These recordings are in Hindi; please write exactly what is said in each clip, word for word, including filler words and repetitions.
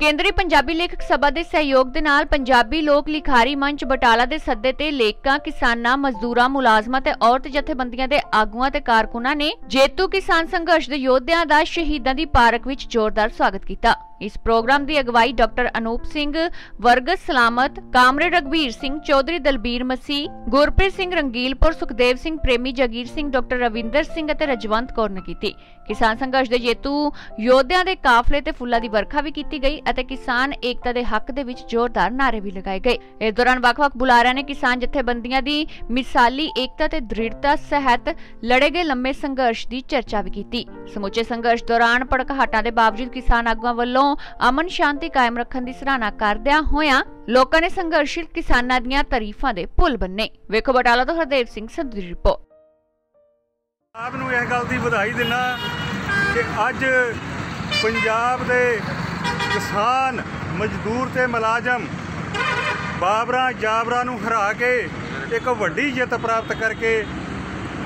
केंद्रीय पंजाबी लेखक सभा के सहयोग के नाल पंजाबी लोक लिखारी मंच बटाला के सदे ते लेखकां किसानां मजदूरां मुलाजमां ते औरत जथेबंदियां दे आगूआं ते कारकुनां ने जेतू किसान संघर्ष दे योद्धियां दा शहीदां दी पार्क विच जोरदार स्वागत कीता। इस प्रोग्राम की अगवाई डॉक्टर अनूप सिंह वर्गस सलामत, कामरे रघबीर सिंह चौधरी, दलबीर मसीह, गुरप्रीत सिंह रंगीलपुर, सुखदेव सिंह प्रेमी, जगीर सिंह, डॉक्टर रविंदर सिंह अते रजवंत कौर ने की। किसान संघर्ष के जेतू योद्धियां के काफले ते फुल्लां दी वर्खा भी की गई अते किसान एकता के हक दे विच जोरदार नारे भी लगाए गए। इस दौरान वख-वख बुलारियां ने किसान जथेबंदियां दी मिसाली एकता ते दृढ़ता सहित लड़े गए लंबे संघर्ष की चर्चा भी की। समूचे संघर्ष दौरान भड़काहटां के बावजूद किसान आगूआं वल्लों अमन शांति कायम रखने की सराहना करदियां होइयां लोकां ने संघर्षशील किसानां दीयां तारीफां दे पुल बन्ने। वेखो बटाला तो हरदेव सिंह संधू दी रिपोर्ट। आप नूं इस गल दी वधाई दिंदा कि अज पंजाब दे किसान मजदूर ते मुलाजम बाबरा जाबरा नूं हरा के एक वड्डी जित प्राप्त करके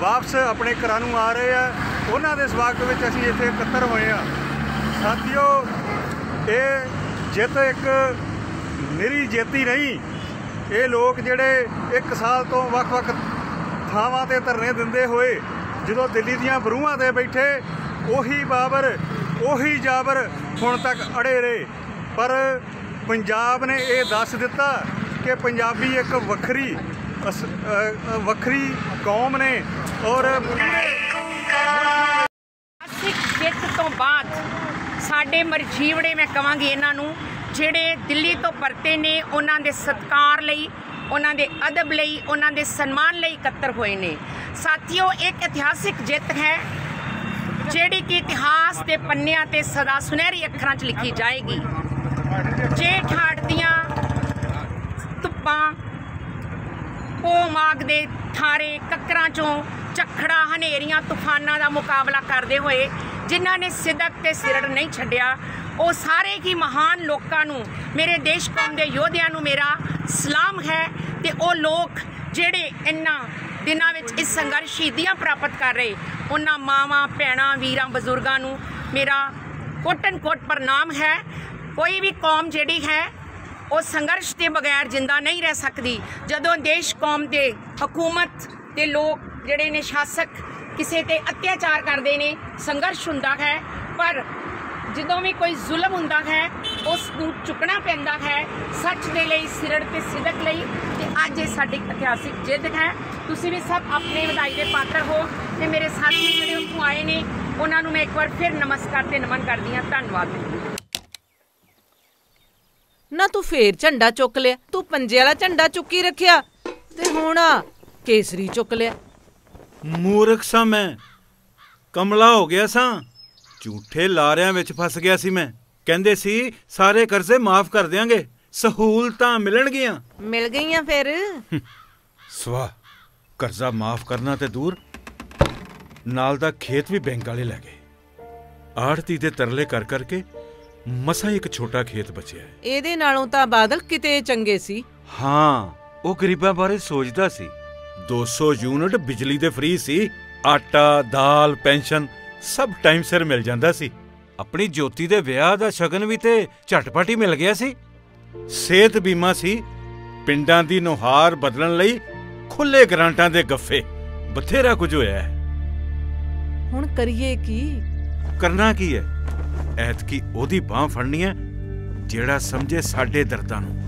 वापस अपने घरां नूं आ रहे हैं। उन्हां दे स्वागत विच असीं इत्थे इकट्ठे होए हां। साथियो, ये जित एक निरी जित ही नहीं, ये लोग जिहड़े एक साल तो वख-वख थावां ते धरने दिंदे होए जो दिल्ली दीआं बरूहां ते बैठे उही बाबर उही जाबर हुण तक अड़े रहे। पर पंजाब ने यह दस दिता कि पंजाबी एक वक्री वक्री कौम ने। और ऐतिहासिक जित तो बाद साडे मरजीवड़े मैं कहांगी इन्हां नूं जिहड़े दिल्ली तो परते ने उन्हां दे सत्कार लई, उन्हां दे अदब लई, उन्हां दे सन्मान लई इकट्ठे होए ने। साथियों, एक इतिहासिक जित है जिहड़ी कि इतिहास के पन्नियां ते सदा सुनहरी अखरां च लिखी जाएगी। जे ठाठ दियां धुप्पां ओ माग दे थारे कक्करां चों झखड़ा हनेरियां तूफानां दा मुकाबला करदे होए जिन्हां ने सिदक ते सिरड़ नहीं छड्डिया ओ सारे ही महान लोकां नूं, मेरे देश कौम दे योद्धियां नूं मेरा सलाम है। ते ओ लोक जिहड़े इन्हां दिनां विच इस संघर्ष शहीदियां प्राप्त कर रहे उन्हां मावां भैणां वीरां बजुर्गां नूं मेरा कोटन कोट प्रणाम है। कोई भी कौम जिहड़ी है वो संघर्ष के बगैर जिंदा नहीं रह सकती। जदों देश कौम के हकूमत के लोग जिहड़े ने शासक किसी ते अत्याचार करते हैं संघर्ष हुंदा है। पर जदों भी कोई जुल्म हुंदा है उस नूं चुकना पैंदा है सच दे लई, सिरड़ ते सिदक लई। ते अज ये साडी इतिहासिक जिद्द है। तुसीं भी सब अपने वधाई दे पात्र हो। ते मेरे साथी जिहड़े उत्थों आए ने उन्हां नूं मैं एक बार फिर नमस्कार ते नमन करदी हां। धन्नवाद। ना तू फेर झंडा चुक लिया, तू पंजे वाला झंडा चुकी रखिया ते हुण केसरी चुक लिया। मूर्ख सां मैं, कमला हो गया सां, झूठे लारियां विच फस गया सी मैं। कहंदे सी सारे कर्जे माफ कर देंगे, सहूलतां मिलणगियां, मिल गईयां। फिर सवा कर्जा माफ करना ते दूर नाल दा खेत भी बैंक वाले लै गए। आड़ती दे तरले कर करके मसा एक छोटा खेत बचिया है। एदे नालों तां बादल किते चंगे सी। हां, ओ गरीबां बारे सोचदा सी। दो सौ यूनिट बिजली दे फ्री सी, आटा दाल पेंशन सब टाइम सिर मिल जांदा सी। अपनी ज्योति दे विआह दा शगन भी ते झटपट ही मिल गया सी। सेहत बीमा सी, पिंडां दी नोहार बदलण लई खुले ग्रांटां दे गफ्फे, बथेरा कुछ होया है। हुण करिए की? करना की है, ऐतकी ओदी बांह फड़नी है जेड़ा समझे साडे दर्दां नूं।